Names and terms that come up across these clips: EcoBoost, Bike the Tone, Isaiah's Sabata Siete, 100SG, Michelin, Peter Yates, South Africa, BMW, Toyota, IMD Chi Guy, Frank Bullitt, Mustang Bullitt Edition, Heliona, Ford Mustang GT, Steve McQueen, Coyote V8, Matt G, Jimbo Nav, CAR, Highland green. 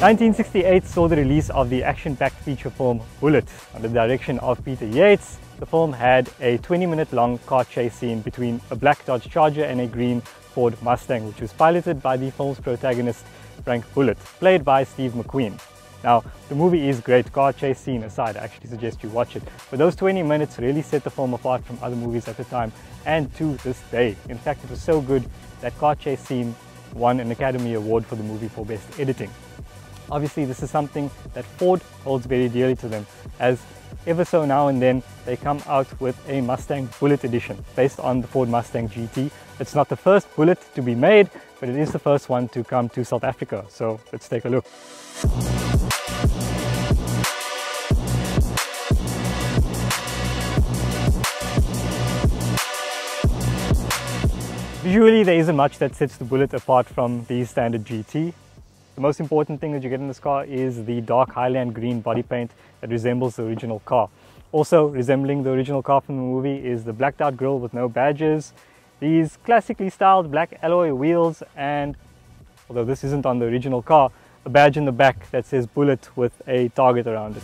1968 saw the release of the action-packed feature film Bullitt under the direction of Peter Yates. The film had a 20-minute long car chase scene between a black Dodge Charger and a green Ford Mustang, which was piloted by the film's protagonist Frank Bullitt, played by Steve McQueen. Now, the movie is great, car chase scene aside, I actually suggest you watch it. But those 20 minutes really set the film apart from other movies at the time and to this day. In fact, it was so good that car chase scene won an Academy Award for the movie for Best Editing. Obviously, this is something that Ford holds very dearly to them, as ever so now and then they come out with a Mustang Bullitt Edition based on the Ford Mustang GT. It's not the first Bullitt to be made, but it is the first one to come to South Africa, so let's take a look. Visually, there isn't much that sets the Bullitt apart from the standard GT. The most important thing that you get in this car is the dark Highland green body paint that resembles the original car. Also resembling the original car from the movie is the blacked out grille with no badges, these classically styled black alloy wheels, and, although this isn't on the original car, a badge in the back that says Bullitt with a target around it.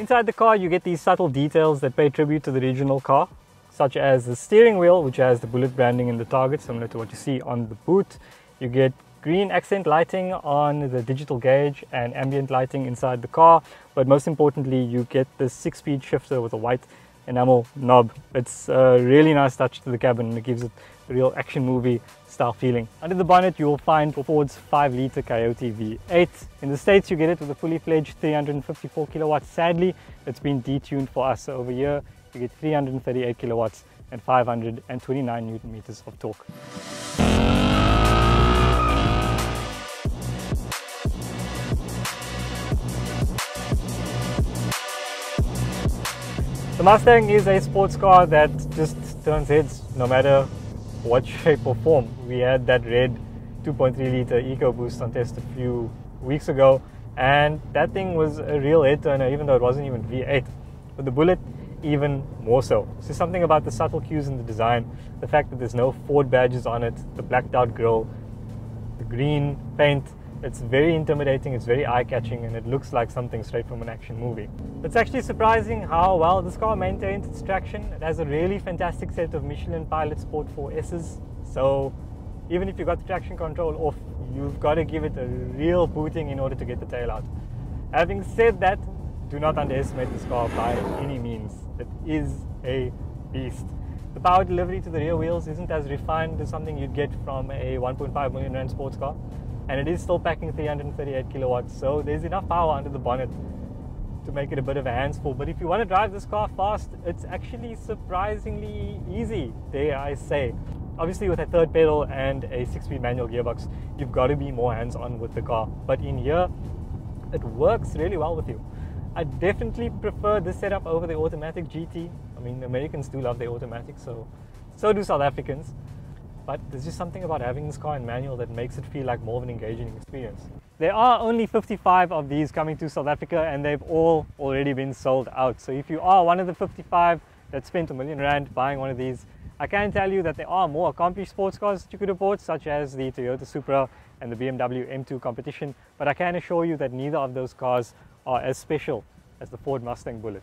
Inside the car you get these subtle details that pay tribute to the original car, such as the steering wheel, which has the Bullitt branding in the target, similar to what you see on the boot. You get green accent lighting on the digital gauge and ambient lighting inside the car, but most importantly you get this 6-speed shifter with a white enamel knob. It's a really nice touch to the cabin and it gives it a real action movie style feeling. Under the bonnet you will find Ford's 5-litre Coyote V8. In the States you get it with a fully fledged 354 kilowatts. Sadly, it's been detuned for us, so over here you get 338 kilowatts and 529 newton meters of torque. The Mustang is a sports car that just turns heads no matter what shape or form. We had that red 2.3 litre EcoBoost on test a few weeks ago, and that thing was a real head turner, even though it wasn't even V8. But the Bullitt, even more so. So something about the subtle cues in the design, the fact that there's no Ford badges on it, the blacked out grille, the green paint. It's very intimidating, it's very eye-catching, and it looks like something straight from an action movie. It's actually surprising how well this car maintains its traction. It has a really fantastic set of Michelin Pilot Sport 4Ss, so even if you've got the traction control off, you've got to give it a real booting in order to get the tail out. Having said that, do not underestimate this car by any means. It is a beast. The power delivery to the rear wheels isn't as refined as something you'd get from a 1.5 million rand sports car, and it is still packing 338 kilowatts, so there's enough power under the bonnet to make it a bit of a hands full. But if you want to drive this car fast, it's actually surprisingly easy, dare I say. Obviously, with a third pedal and a 6-speed manual gearbox, you've got to be more hands-on with the car, but in here it works really well with you. I definitely prefer this setup over the automatic GT. I mean, Americans do love their automatics, so do South Africans. But there's just something about having this car in manual that makes it feel like more of an engaging experience. There are only 55 of these coming to South Africa, and they've all already been sold out. So if you are one of the 55 that spent R1 million buying one of these, I can tell you that there are more accomplished sports cars that you could afford, such as the Toyota Supra and the BMW M2 Competition, but I can assure you that neither of those cars are as special as the Ford Mustang Bullitt.